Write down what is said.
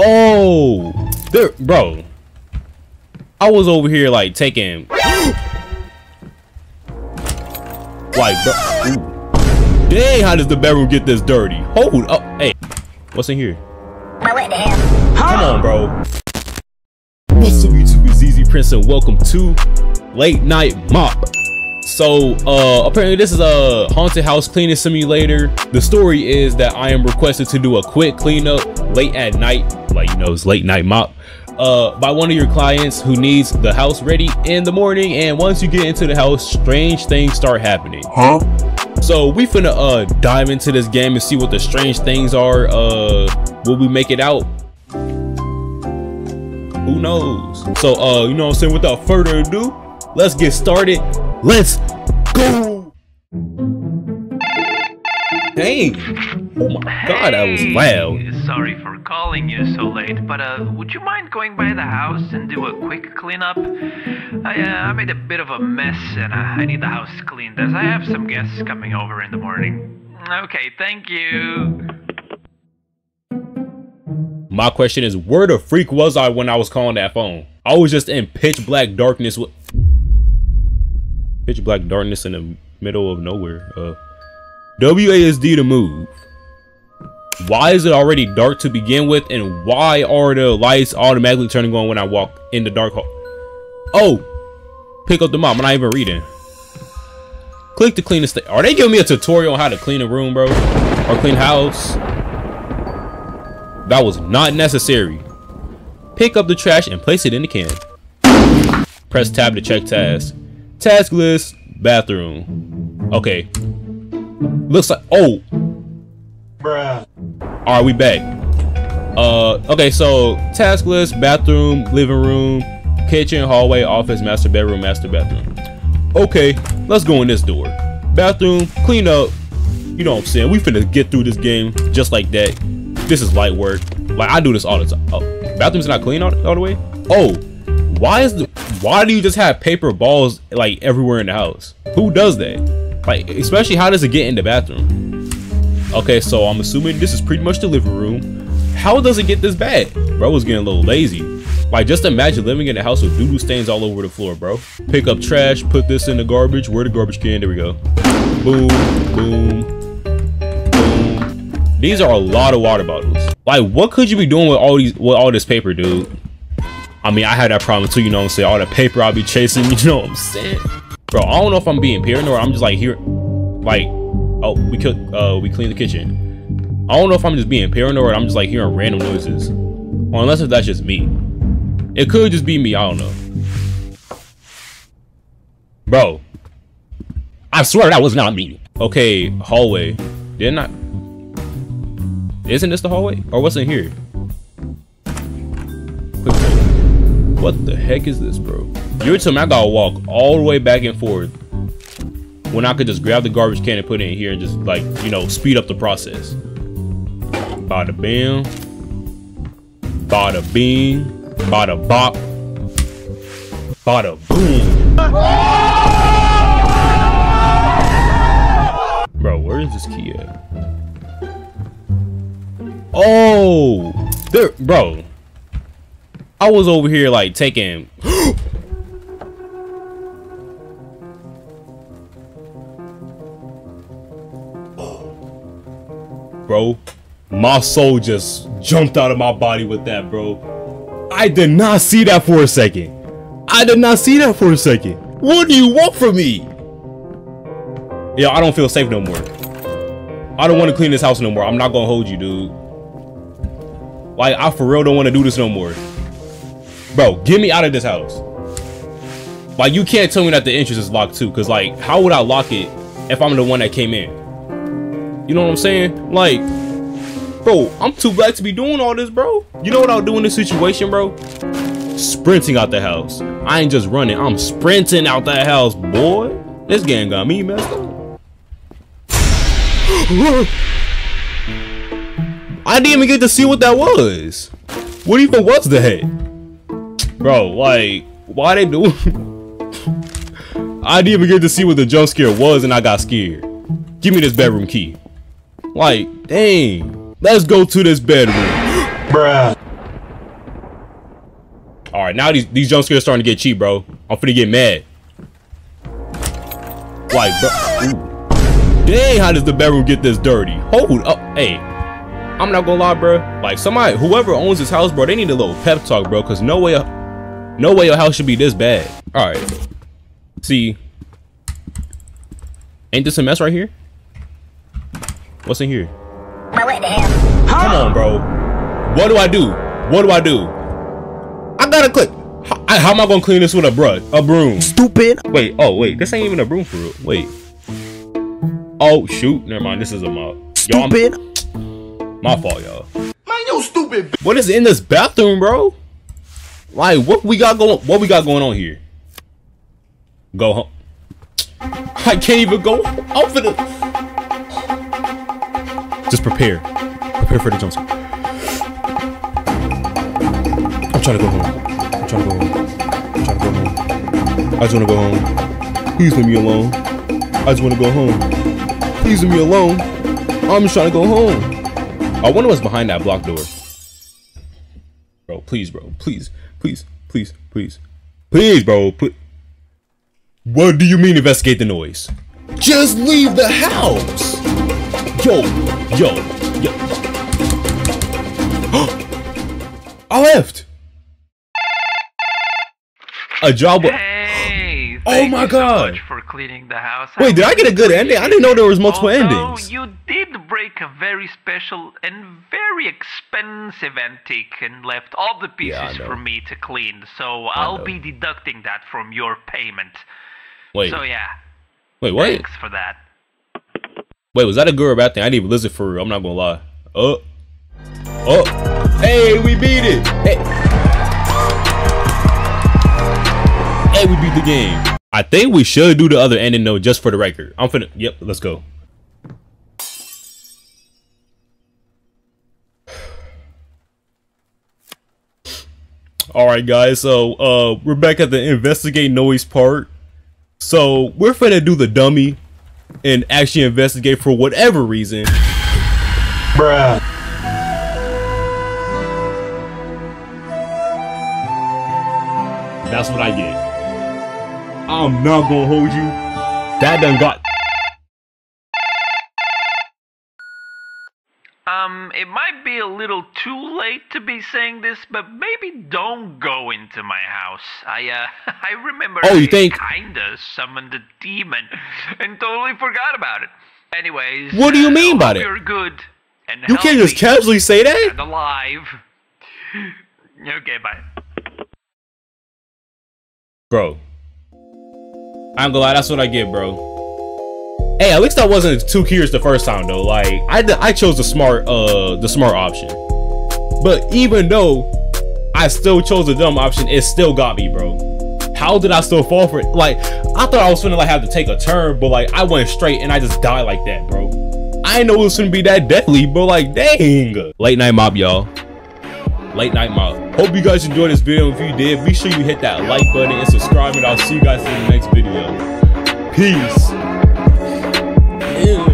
Oh, there, bro. I was over here like taking, like, bro. Ooh. Dang, how does the bedroom get this dirty? Hold up, hey, what's in here? What the hell? Come on, bro. What's up, YouTube? It's ZZ Prince, and welcome to Late Night Mop. So apparently this is a haunted house cleaning simulator. The story is that I am requested to do a quick cleanup late at night, like, you know, it's late night mop, by one of your clients who needs the house ready in the morning. And once you get into the house, strange things start happening. Huh? So we finna dive into this game and see what the strange things are. Will we make it out? Who knows? So you know what I'm saying, without further ado, let's get started. Let's go! Dang! Oh my god, that was loud. Sorry for calling you so late, but would you mind going by the house and do a quick cleanup? I made a bit of a mess and I need the house cleaned as I have some guests coming over in the morning. Okay, thank you. My question is, where the freak was I when I was calling that phone? I was just in pitch black darkness with... Pitch black darkness in the middle of nowhere. WASD to move. Why is it already dark to begin with, and why are the lights automatically turning on when I walk in the dark hall? Oh, pick up the mop. I'm not even reading. Click to clean the state. Are they giving me a tutorial on how to clean a room, bro, or clean house? That was not necessary. Pick up the trash and place it in the can. Press tab to check tasks. Task list, bathroom. Okay. Looks like, oh. Bruh. Alright, we back. Okay, so task list, bathroom, living room, kitchen, hallway, office, master bedroom, master bathroom. Okay, let's go in this door. Bathroom, clean up. You know what I'm saying? We finna get through this game just like that. This is light work. Like, I do this all the time. Oh, bathroom's not clean all the way? Oh, why is the... Why do you just have paper balls like everywhere in the house? Who does that? Like, especially how does it get in the bathroom? Okay, so I'm assuming this is pretty much the living room. How does it get this bad? Bro was getting a little lazy. Like, just imagine living in a house with doo-doo stains all over the floor, bro. Pick up trash, put this in the garbage. Where the garbage can? There we go. Boom, boom, boom. These are a lot of water bottles. Like, what could you be doing with all this paper, dude? I mean, I had that problem too, you know what I'm saying? All the paper I'll be chasing, you know what I'm saying? Bro, I don't know if I'm being paranoid or I'm just like here, like, oh, we clean the kitchen. I don't know if I'm just being paranoid or I'm just like hearing random noises. Or unless if that's just me. It could just be me, I don't know. Bro, I swear that was not me. Okay, hallway. Didn't I? Isn't this the hallway? Or what's in here? What the heck is this, bro? You're telling me I gotta walk all the way back and forth when I could just grab the garbage can and put it in here and just, like, you know, speed up the process. Bada bam. Bada bing. Bada bop. Bada boom. Bro, where is this key at? Oh, there, bro. I was over here like taking bro, my soul just jumped out of my body with that, bro. I did not see that for a second. I did not see that for a second. What do you want from me? Yo, I don't feel safe no more. I don't want to clean this house no more. I'm not gonna hold you, dude. Like, I for real don't want to do this no more. Bro, get me out of this house. Like, you can't tell me that the entrance is locked too, because, like, how would I lock it if I'm the one that came in? You know what I'm saying? Like, bro, I'm too black to be doing all this, bro. You know what I'll do in this situation, bro? Sprinting out the house. I ain't just running. I'm sprinting out that house, boy. This game got me messed up. I didn't even get to see what that was. What even was that? Bro, like, why they do? I didn't even get to see what the jump scare was and I got scared. Give me this bedroom key. Like, dang. Let's go to this bedroom. Bruh. Alright, now these jump scares starting to get cheap, bro. I'm finna get mad. Like, bro. Ooh. Dang, how does the bedroom get this dirty? Hold up. Hey, I'm not gonna lie, bro. Like, somebody, whoever owns this house, bro, they need a little pep talk, bro. Because no way your house should be this bad. Alright. See. Ain't this a mess right here? What's in here? What the hell? Come on, bro. What do I do? What do I do? I gotta click. How am I gonna clean this with a brush? A broom. Stupid. Wait. Oh, wait. This ain't even a broom for real. Wait. Oh, shoot. Never mind. This is a mop. Stupid. My fault, y'all. Man, you stupid. What is in this bathroom, bro? Like, what we got going on here? Go home. I can't even go. I'm finna. Just prepare. Prepare for the jump scare. I'm trying to go home. I'm trying to go home. I'm trying to go home. I just want to go home. Please leave me alone. I just want to go home. Please leave me alone. I'm just trying to go home. I wonder what's behind that block door. Bro, please, bro. Please. Please. Please. Please. Please, bro. Please. What do you mean investigate the noise? Just leave the house. Yo. Yo. Yo. I left. A job. Hey, oh my god. So much for cleaning the house. Wait, did I get a good ending? I didn't know there was multiple endings. You did break a very special and very expensive antique and left all the pieces for me to clean. So I'll be deducting that from your payment. Wait. So yeah. Wait, what? Thanks for that. Wait, was that a good or bad thing? I didn't even listen for real. I'm not gonna lie. Oh. Oh. Hey, we beat it. Hey. We beat the game. I think we should do the other ending though, just for the record. I'm finna. Yep, let's go. All right, guys. So we're back at the investigate noise part. So we're finna do the dummy and actually investigate for whatever reason. Bruh. That's what I get. I'm not gonna hold you. That done got. It might be a little too late to be saying this, but maybe don't go into my house. I remember. Oh, you think? Kinda summoned a demon, and totally forgot about it. Anyways. What do you mean by that? You're good. And you can't just casually say that. And alive. Okay, bye. Bro. I'm glad that's what I get, bro. Hey, at least I wasn't too curious the first time though. Like I chose the smart option, but even though I still chose the dumb option, it still got me, bro. How did I still fall for it? Like I thought I was gonna like have to take a turn, but like I went straight and I just died like that, bro. I didn't know it was gonna be that deadly, bro. Like dang. Late night mob, y'all. Late night mob. Hope you guys enjoyed this video. If you did, be sure you hit that like button and subscribe, and I'll see you guys in the next video. Peace. Ew.